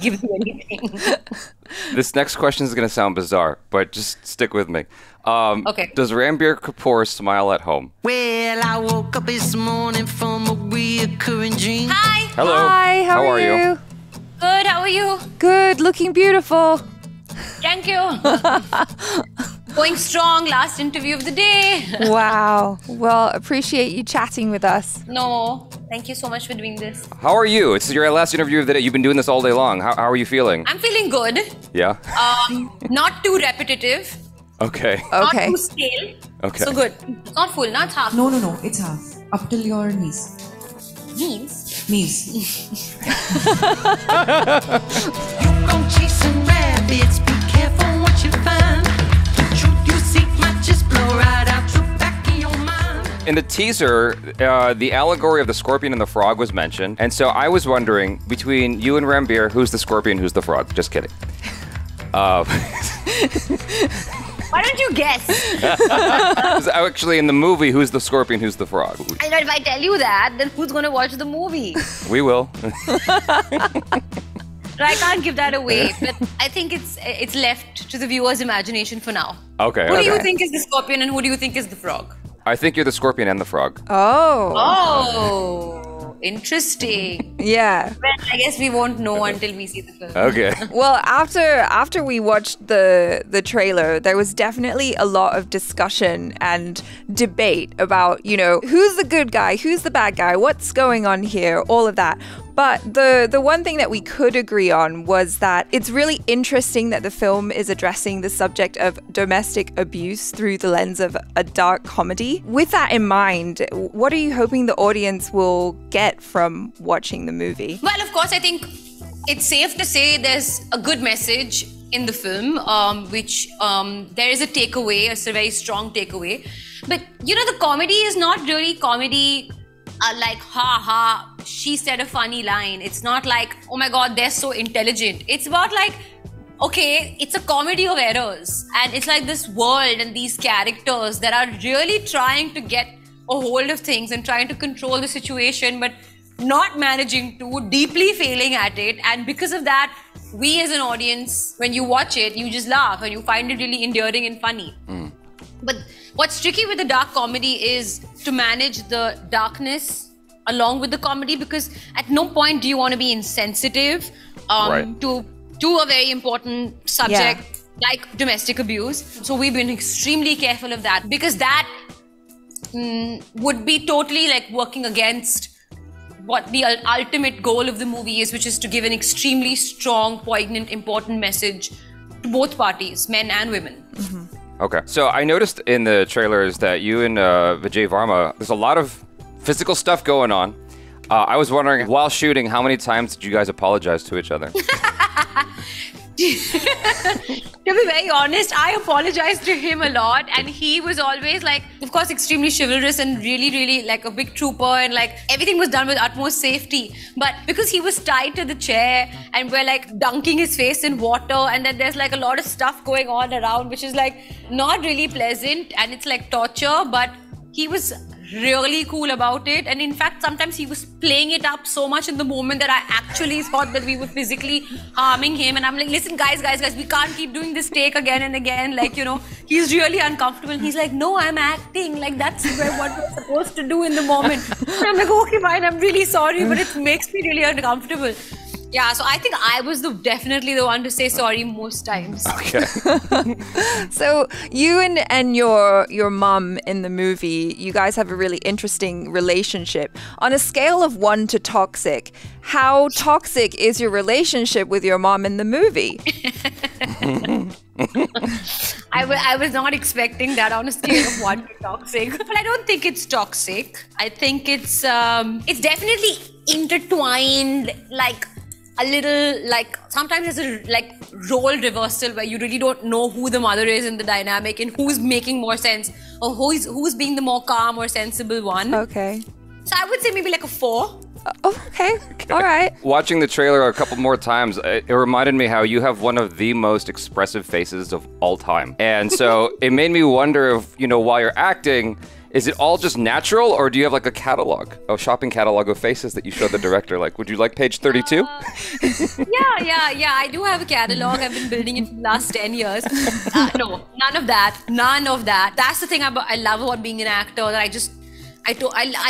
give me anything. This next question is going to sound bizarre, but just stick with me. Okay. Does Ranbir Kapoor smile at home? Well, I woke up this morning from a reoccurring dream. Hi. Hello. Hi, how are you? Good, how are you? Good, looking beautiful. Thank you. Going strong, last interview of the day. Wow. Well, appreciate you chatting with us. No, thank you so much for doing this. How are you? It's your last interview of the day. You've been doing this all day long. How are you feeling? I'm feeling good. Yeah. Not too repetitive. Okay. Not too stale. Okay. So good. It's not full, not half. No, no, no. It's half. Up till your knees. Knees? Knees. You go chasing rabbits. Be careful what you find. In the teaser, the allegory of the scorpion and the frog was mentioned. And so I was wondering, between you and Ranbir, who's the scorpion, who's the frog? Just kidding. Why don't you guess? Actually, in the movie, who's the scorpion, who's the frog? I know, if I tell you that, then who's going to watch the movie? We will. I can't give that away, but I think it's left to the viewer's imagination for now. Okay. Who do you think is the scorpion and who do you think is the frog? I think you're the scorpion and the frog. Oh. Oh. Interesting. Yeah. Well, I guess we won't know until we see the film. Okay. Well, after we watched the trailer, there was definitely a lot of discussion and debate about, you know, who's the good guy, who's the bad guy, what's going on here, all of that. But the one thing that we could agree on was that it's really interesting that the film is addressing the subject of domestic abuse through the lens of a dark comedy. With that in mind, what are you hoping the audience will get from watching the movie? Well, of course, I think it's safe to say there's a good message in the film, which there is a takeaway, a very strong takeaway. But, you know, the comedy is not really comedy like, ha ha, she said a funny line. It's not like, oh my god, they're so intelligent. It's about like, okay, it's a comedy of errors. And it's like this world and these characters that are really trying to get a hold of things and trying to control the situation, but not managing to, deeply failing at it. And because of that, we as an audience, when you watch it, you just laugh and you find it really endearing and funny. Mm. But what's tricky with the dark comedy is to manage the darkness along with the comedy, because at no point do you want to be insensitive to a very important subject like domestic abuse. So we've been extremely careful of that, because that would be totally like working against what the ultimate goal of the movie is, which is to give an extremely strong, poignant, important message to both parties, men and women. Mm-hmm. Okay, so I noticed in the trailers that you and Vijay Varma, there's a lot of physical stuff going on. I was wondering, while shooting, how many times did you guys apologize to each other? To be very honest, I apologized to him a lot, and he was always like, of course, extremely chivalrous and really, really like a big trooper, and like everything was done with utmost safety. But because he was tied to the chair and we're like dunking his face in water, and then there's like a lot of stuff going on around, which is like not really pleasant and it's like torture, but he was really cool about it. And in fact, sometimes he was playing it up so much in the moment that I actually thought that we were physically harming him. And I'm like, listen, guys, we can't keep doing this take again and again. Like, you know, he's really uncomfortable. He's like, no, I'm acting. Like, that's what we're supposed to do in the moment. And I'm like, okay, fine, I'm really sorry, but it makes me really uncomfortable. Yeah, so I think I was definitely the one to say sorry most times. Okay. So you and your mum in the movie, you guys have a really interesting relationship. On a scale of 1 to toxic, how toxic is your relationship with your mom in the movie? I was not expecting that on a scale of 1 to toxic. But I don't think it's toxic. I think it's definitely intertwined, like a little, like sometimes it's a like role reversal where you really don't know who the mother is in the dynamic and who's making more sense or who's being the more calm or sensible one. Okay. So I would say maybe like a 4. Okay. All right. Watching the trailer a couple more times, it reminded me how you have one of the most expressive faces of all time. And so it made me wonder if, you know, while you're acting, Is it all just natural, or do you have like a catalog, a shopping catalog of faces that you show the director? Like, would you like page 32? Yeah. I do have a catalog. I've been building it for the last 10 years. No, none of that. None of that. That's the thing I love about being an actor, that I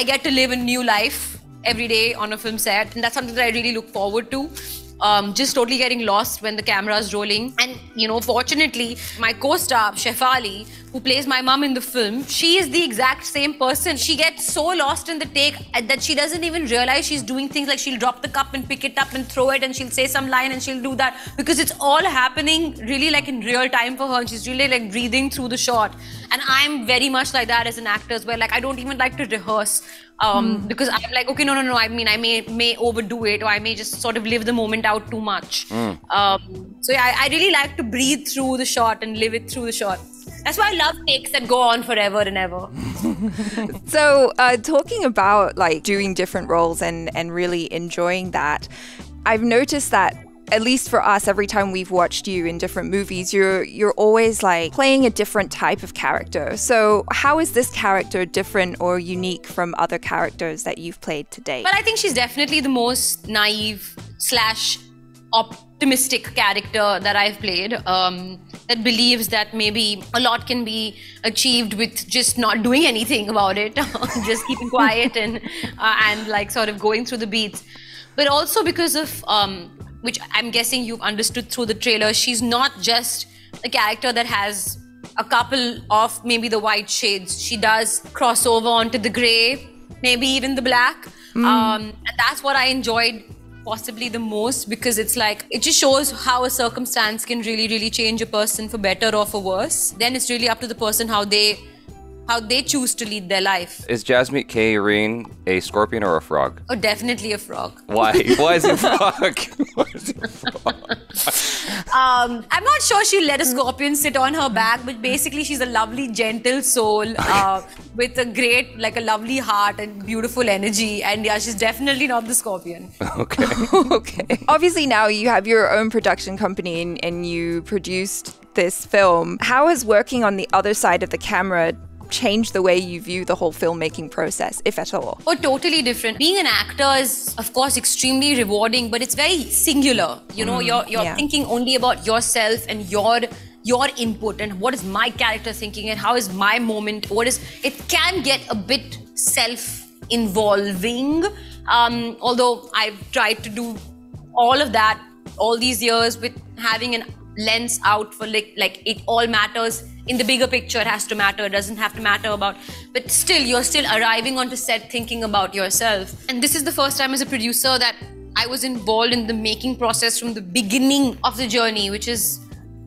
get to live a new life every day on a film set. And that's something that I really look forward to. Just totally getting lost when the camera's rolling. And, you know, fortunately, my co-star, Shefali, who plays my mum in the film, she is the exact same person. She gets so lost in the take that she doesn't even realize she's doing things. Like, she'll drop the cup and pick it up and throw it, and she'll say some line and she'll do that, because it's all happening really like in real time for her, and she's really like breathing through the shot. And I'm very much like that as an actor as well. Like, I don't even like to rehearse because I'm like, okay, no, I mean, I may overdo it, or I may just sort of live the moment out too much. So yeah, I really like to breathe through the shot and live it through the shot. That's why I love takes that go on forever and ever. So talking about like doing different roles and really enjoying that, I've noticed that at least for us, every time we've watched you in different movies, you're always like playing a different type of character. So how is this character different or unique from other characters that you've played to date? But I think she's definitely the most naive / optimistic character that I've played, that believes that maybe a lot can be achieved with just not doing anything about it, just keeping quiet and like sort of going through the beats. But also because of which I'm guessing you've understood through the trailer, she's not just a character that has a couple of maybe the white shades. She does cross over onto the grey, maybe even the black, and that's what I enjoyed possibly the most, because it's like, it just shows how a circumstance can really change a person for better or for worse. Then it's really up to the person how they choose to lead their life. Is Jasmine K. Irene a scorpion or a frog? Oh, definitely a frog. Why? Why is it a frog? I'm not sure she'll let a scorpion sit on her back, but basically she's a lovely, gentle soul with a great, like a lovely heart and beautiful energy. And yeah, she's definitely not the scorpion. Okay. Okay. Obviously now you have your own production company and you produced this film. How has working on the other side of the camera change the way you view the whole filmmaking process, if at all? Oh, totally different. Being an actor is, of course, extremely rewarding, but it's very singular. You know, you're thinking only about yourself and your input and what is my character thinking and how is my moment. It can get a bit self-involving, although I've tried to do all of that all these years with having a lens out for like it all matters. In the bigger picture, it has to matter. It doesn't have to matter about, but still, you're still arriving onto set thinking about yourself. And this is the first time as a producer that I was involved in the making process from the beginning of the journey, which is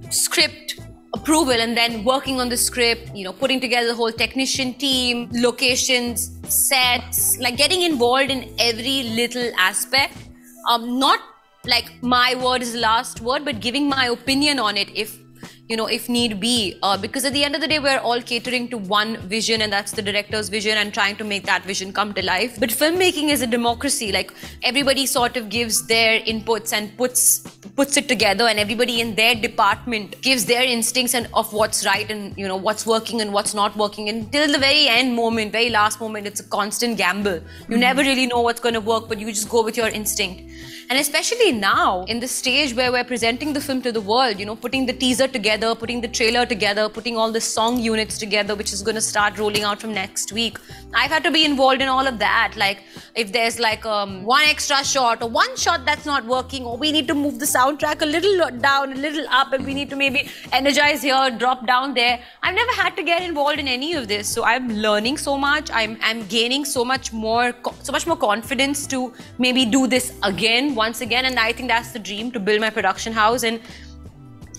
script approval and then working on the script, you know, putting together the whole technician team, locations, sets, like getting involved in every little aspect. Not like my word is the last word, but giving my opinion on it if need be, because at the end of the day, we're all catering to one vision, and that's the director's vision, and trying to make that vision come to life. But filmmaking is a democracy. Like, everybody sort of gives their inputs and puts it together, and everybody in their department gives their instincts and of what's right and, you know, what's working and what's not working. And till the very end moment, very last moment, it's a constant gamble. You never really know what's going to work, but you just go with your instinct. And especially now, in the stage where we're presenting the film to the world, you know, putting the teaser together, putting the trailer together, putting all the song units together, which is going to start rolling out from next week. I've had to be involved in all of that. Like, if there's like one extra shot or one shot that's not working, or we need to move the soundtrack a little down, a little up, and we need to maybe energize here, drop down there. I've never had to get involved in any of this. So I'm learning so much. I'm gaining so much more confidence to maybe do this once again, and I think that's the dream, to build my production house and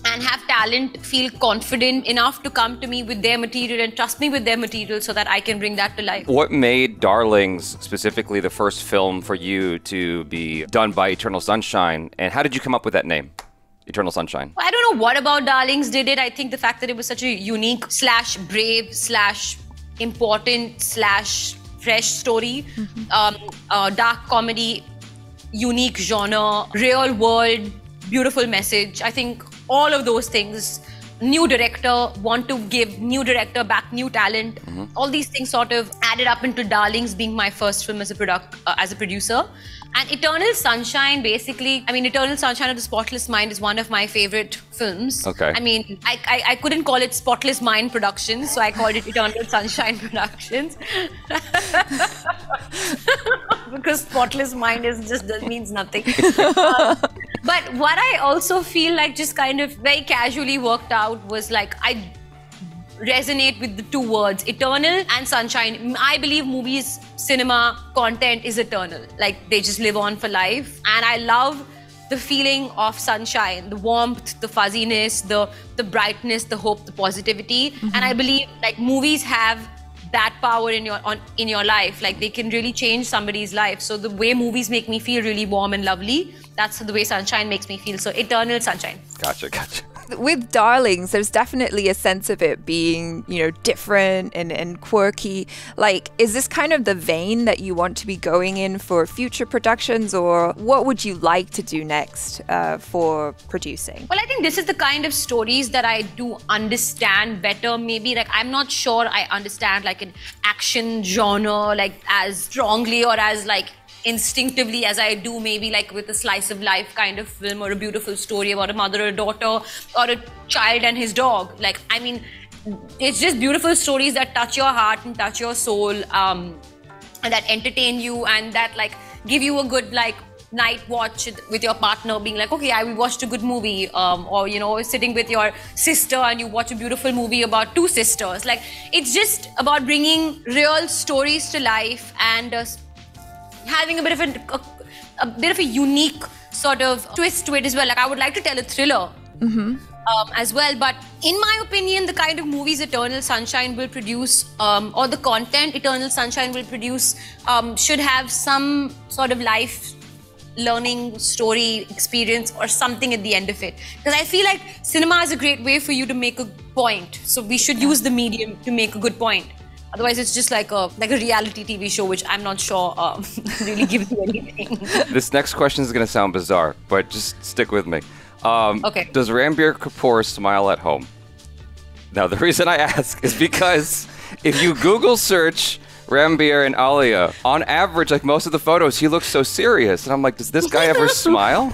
have talent feel confident enough to come to me with their material and trust me with their material so that I can bring that to life. What made Darlings specifically the first film for you to be done by Eternal Sunshine, and how did you come up with that name, Eternal Sunshine? I don't know what about Darlings did it. I think the fact that it was such a unique / brave / important / fresh story, dark comedy, unique genre, real world, beautiful message. I think all of those things new director, want to give new director back, new talent. Mm-hmm. All these things sort of added up into Darlings being my first film as a producer. And Eternal Sunshine, basically, I mean, Eternal Sunshine of the Spotless Mind is one of my favorite films. Okay. I mean, I couldn't call it Spotless Mind Productions, so I called it Eternal Sunshine Productions. Because Spotless Mind is just, that means nothing. But what I also feel like just kind of very casually worked out was like, I resonate with the two words, eternal and sunshine. I believe movies, cinema, content is eternal. Like they just live on for life. And I love the feeling of sunshine, the warmth, the fuzziness, the brightness, the hope, the positivity. Mm-hmm. And I believe like movies have that power in your life. Like they can really change somebody's life. So the way movies make me feel really warm and lovely, that's the way sunshine makes me feel. So eternal sunshine. Gotcha, gotcha. With Darlings, there's definitely a sense of it being, you know, different and quirky. Like, is this kind of the vein that you want to be going in for future productions, or what would you like to do next for producing? Well, I think this is the kind of stories that I do understand better, maybe. Like, I'm not sure I understand, like, an action genre, like, as strongly or as, like, instinctively as I do maybe like with a slice of life kind of film or a beautiful story about a mother or a daughter or a child and his dog. Like, I mean, it's just beautiful stories that touch your heart and touch your soul and that entertain you and that like give you a good like night watch with your partner being like, okay, we watched a good movie or, you know, sitting with your sister and you watch a beautiful movie about two sisters. Like, it's just about bringing real stories to life and having a bit of a unique sort of twist to it as well. Like, I would like to tell a thriller as well, but in my opinion, the kind of movies Eternal Sunshine will produce, or the content Eternal Sunshine will produce, should have some sort of life learning, story, experience, or something at the end of it. Because I feel like cinema is a great way for you to make a point. So we should use the medium to make a good point. Otherwise, it's just like a reality TV show, which I'm not sure really gives you anything. This next question is going to sound bizarre, but just stick with me. Okay. Does Ranbir Kapoor smile at home? Now, the reason I ask is because if you Google search Ranbir and Alia, on average, like most of the photos, he looks so serious. And I'm like, does this guy ever smile?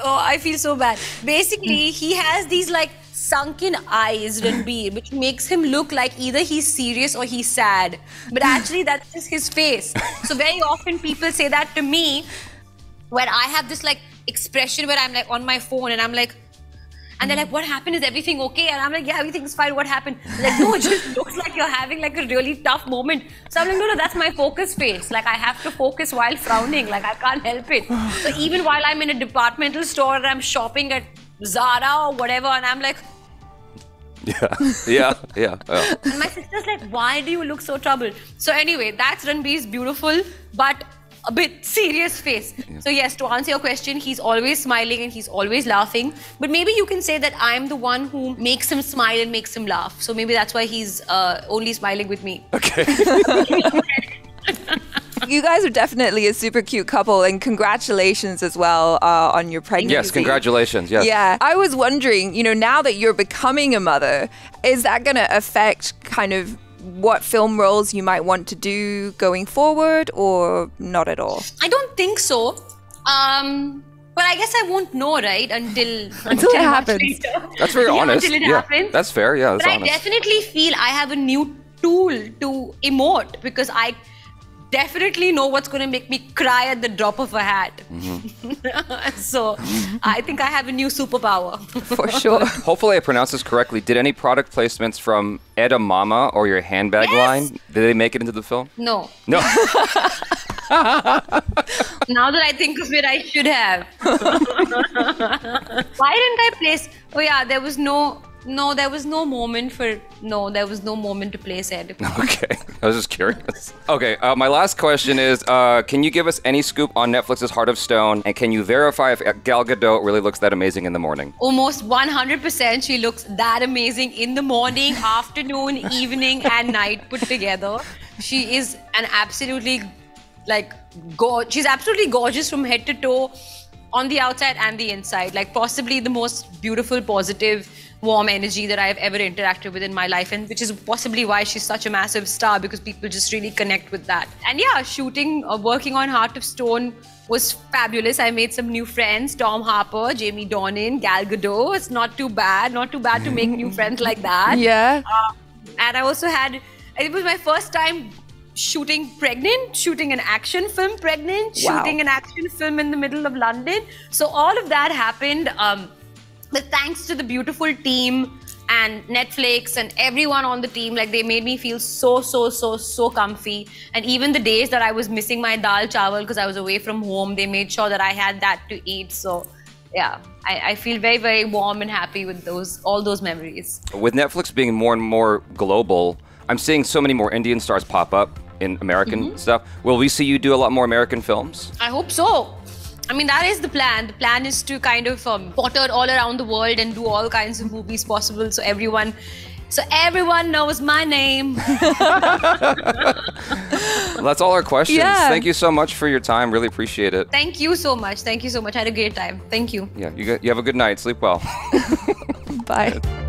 Oh, I feel so bad. Basically, he has these like sunken eyes, Ranbir, which makes him look like either he's serious or he's sad. But actually, that's just his face. So very often people say that to me, where I have this like expression where I'm like on my phone and I'm like, and they're like, what happened? Is everything okay? And I'm like, yeah, everything's fine. What happened? They're like, no, it just looks like you're having like a really tough moment. So I'm like, no, that's my focus face. Like I have to focus while frowning. Like I can't help it. So even while I'm in a departmental store and I'm shopping at Zara or whatever, and I'm like, yeah. And my sister's like, why do you look so troubled? So anyway, that's Ranbir's beautiful but a bit serious face. Yeah. So yes, to answer your question, he's always smiling and he's always laughing. But maybe you can say that I'm the one who makes him smile and makes him laugh. So maybe that's why he's only smiling with me. Okay. You guys are definitely a super cute couple, and congratulations as well on your pregnancy. Yes, congratulations. Yes. Yeah. I was wondering, you know, now that you're becoming a mother, is that going to affect kind of what film roles you might want to do going forward, or not at all? I don't think so. But I guess I won't know, right? Until it happens. That's very honest. Until it happens. That's fair. Yeah. But I definitely feel I have a new tool to emote, because I definitely know what's going to make me cry at the drop of a hat. Mm-hmm. So I think I have a new superpower. For sure. Hopefully I pronounced this correctly. Did any product placements from Edamama or your handbag line, did they make it into the film? No. No. Now that I think of it, I should have. Why didn't I place? Oh yeah, there was no moment to place it. Okay, I was just curious. Okay, my last question is, can you give us any scoop on Netflix's Heart of Stone? And can you verify if Gal Gadot really looks that amazing in the morning? Almost 100% she looks that amazing in the morning, afternoon, evening, and night put together. She is she's absolutely gorgeous from head to toe. on the outside and the inside. Like possibly the most beautiful, positive, warm energy that I've ever interacted with in my life, and which is possibly why she's such a massive star, because people just really connect with that. And yeah, shooting or working on Heart of Stone was fabulous. I made some new friends, Tom Harper, Jamie Dornan, Gal Gadot. It's not too bad to make new friends like that. Yeah. And I also had, it was my first time shooting pregnant, shooting an action film pregnant, shooting an action film in the middle of London. So all of that happened, but thanks to the beautiful team and Netflix and everyone on the team, like they made me feel so comfy. And even the days that I was missing my dal chawal because I was away from home, they made sure that I had that to eat. So yeah, I feel very, very warm and happy with those, all those memories. With Netflix being more and more global, I'm seeing so many more Indian stars pop up in American stuff. Will we see you do a lot more American films? I hope so. I mean, that is the plan. The plan is to kind of potter all around the world and do all kinds of movies possible, so everyone knows my name. Well, that's all our questions. Yeah. Thank you so much for your time. Really appreciate it. Thank you so much. Thank you so much. I had a great time. Thank you. Yeah, you have a good night. Sleep well. Bye.